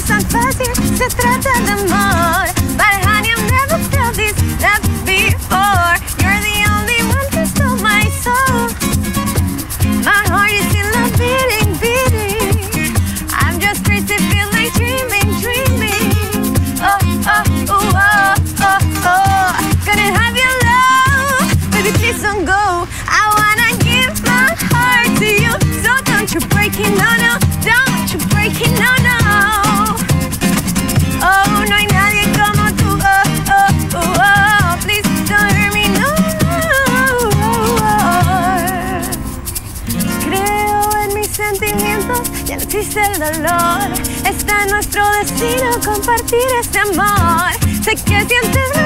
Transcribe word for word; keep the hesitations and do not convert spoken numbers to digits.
Yes, I'm passing, se trata de amor. But honey, I've never felt this love before. You're the only one who stole my soul. My heart is still a beating, beating. I'm just crazy, feeling, dreaming, dreaming. Oh, oh, oh, oh, oh, oh. Couldn't have your love, baby, please don't go. I wanna give my heart to you, so don't you break it, no, no. Don't you break it, no, no. Ya no existe el dolor, está en nuestro destino compartir este amor. Sé que sientes